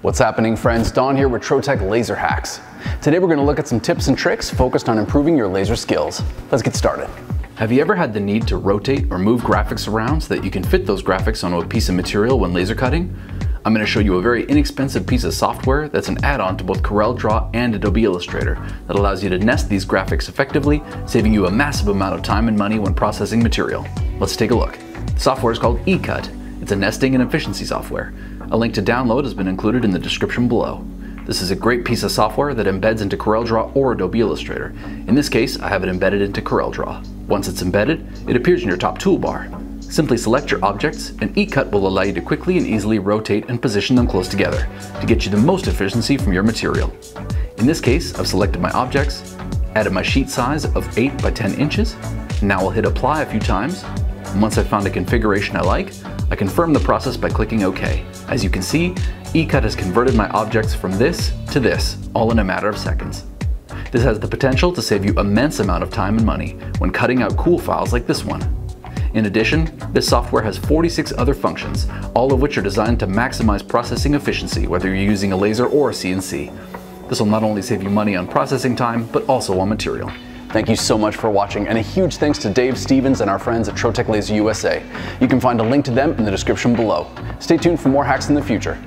What's happening, friends? Don here with Trotec Laser Hacks. Today we're going to look at some tips and tricks focused on improving your laser skills. Let's get started. Have you ever had the need to rotate or move graphics around so that you can fit those graphics onto a piece of material when laser cutting? I'm going to show you a very inexpensive piece of software that's an add-on to both CorelDRAW and Adobe Illustrator that allows you to nest these graphics effectively, saving you a massive amount of time and money when processing material. Let's take a look. The software is called eCut. It's a nesting and efficiency software. A link to download has been included in the description below. This is a great piece of software that embeds into CorelDRAW or Adobe Illustrator. In this case, I have it embedded into CorelDRAW. Once it's embedded, it appears in your top toolbar. Simply select your objects, and eCut will allow you to quickly and easily rotate and position them close together to get you the most efficiency from your material. In this case, I've selected my objects, added my sheet size of 8 by 10 inches. Now I'll hit apply a few times. And once I've found a configuration I like, I confirm the process by clicking OK. As you can see, eCut has converted my objects from this to this, all in a matter of seconds. This has the potential to save you immense amount of time and money when cutting out cool files like this one. In addition, this software has 46 other functions, all of which are designed to maximize processing efficiency, whether you're using a laser or a CNC. This will not only save you money on processing time, but also on material. Thank you so much for watching, and a huge thanks to Dave Stephens and our friends at Trotec Laser USA. You can find a link to them in the description below. Stay tuned for more hacks in the future.